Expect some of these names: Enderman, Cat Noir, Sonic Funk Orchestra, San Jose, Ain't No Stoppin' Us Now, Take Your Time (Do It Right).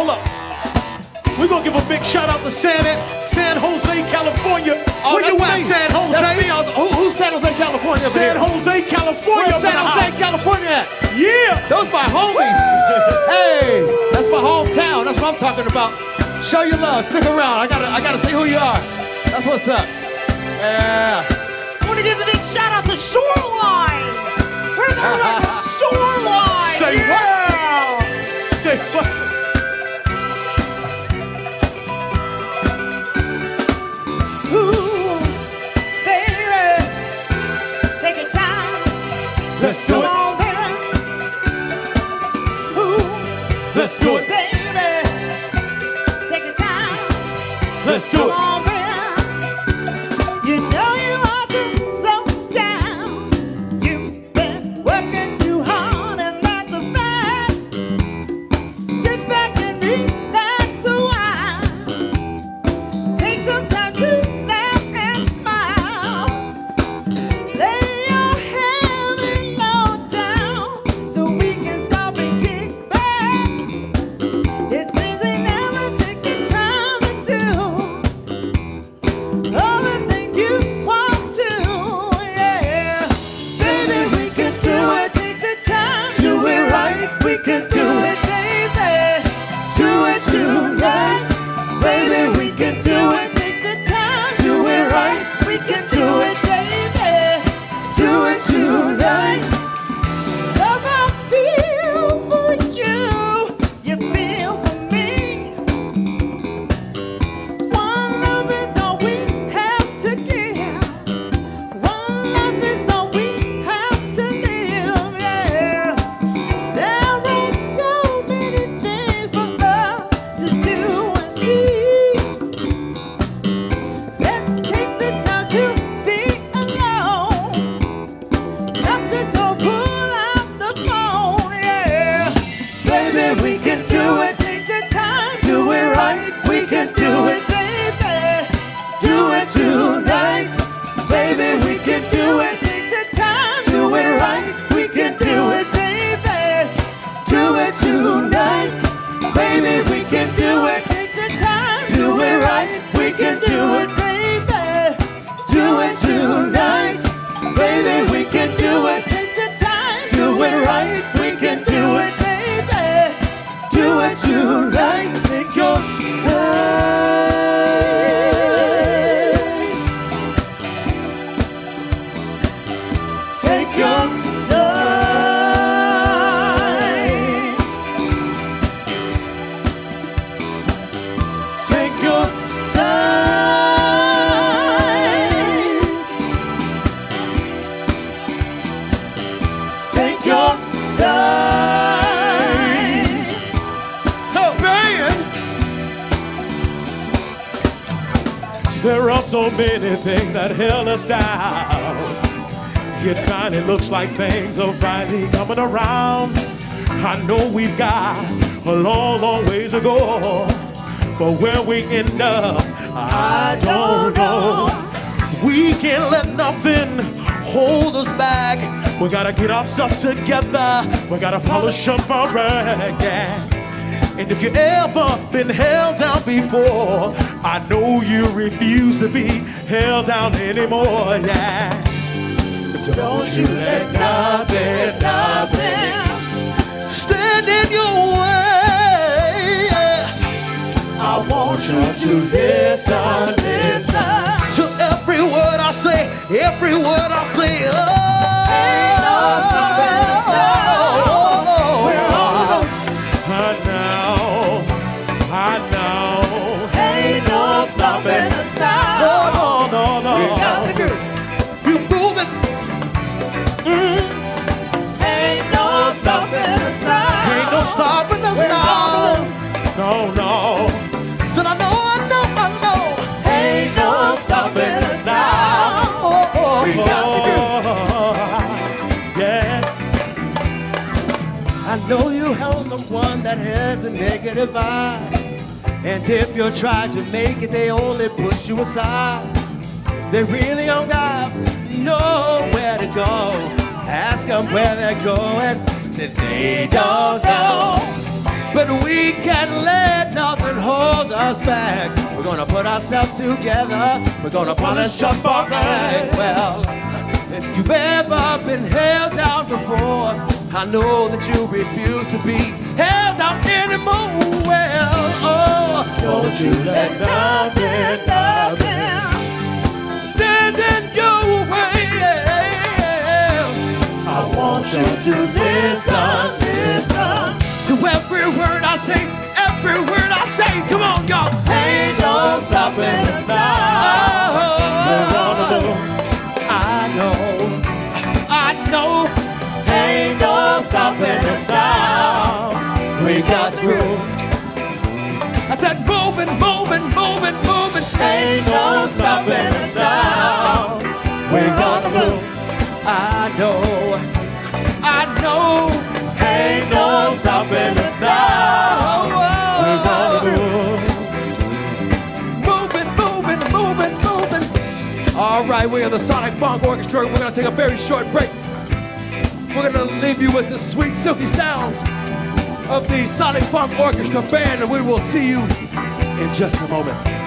hold up. We're gonna give a big shout out to San Jose, California. Oh, where you at, San Jose? That's me. Who's San Jose, California? San Jose, California. Where's San Jose, California at? Yeah. Those my homies. Woo! Hey, that's my hometown. That's what I'm talking about. Show your love. Stick around. I gotta see who you are. That's what's up. Yeah. I wanna give a big shout out to Shoreline. Where's everyone from Shoreline? Say yeah. What? Say what? Let's do it. Come on, baby. Ooh. Let's do it. Baby, take your time. Let's do it. Come on, baby. You know you are just so down. You've been working too hard, and that's a fact. Sit back and relax a while. Take some time to laugh and smile. Anything that held us down, it finally looks like things are finally coming around. I know we've got a long, long ways to go, but where we end up, I don't know. We can't let nothing hold us back. We gotta get ourselves together. We gotta polish up our act. And if you ever been held down before, I know you refuse to be held down anymore, yeah. Don't you let nothing stand in your way. I want you to listen to every word I say, every word I say. Oh, we're all I know. Stopping us now. No. We got the groove. We're moving. Ain't no stopping us now. Ain't no stopping us now. No. Said I know. Ain't no stopping us now. We got the groove. Yeah. I know you held someone that has a negative vibe. And if you try to make it, they only push you aside. They really don't have nowhere to go. Ask them where they're going, till they don't know. but we can't let nothing hold us back. We're gonna put ourselves together, we're gonna polish up our act. Well, if you've ever been held down before, I know that you refuse to be held down anymore. Well, oh, don't you let nothing stand in your way. I want you to listen to every word I say, every word I say. Come on, y'all. Ain't no stopping us now. I know, I know. Ain't no stopping us now. We got through. I said moving, moving, moving, moving. Ain't no stopping us now. We got through. I know, I know. Ain't no stopping us now. We gotta move. Moving, moving, moving, moving. All right, we are the Sonic Funk Orchestra. We're gonna take a very short break. We're gonna leave you with the sweet, silky sounds of the Sonic Funk Orchestra band, and we will see you in just a moment.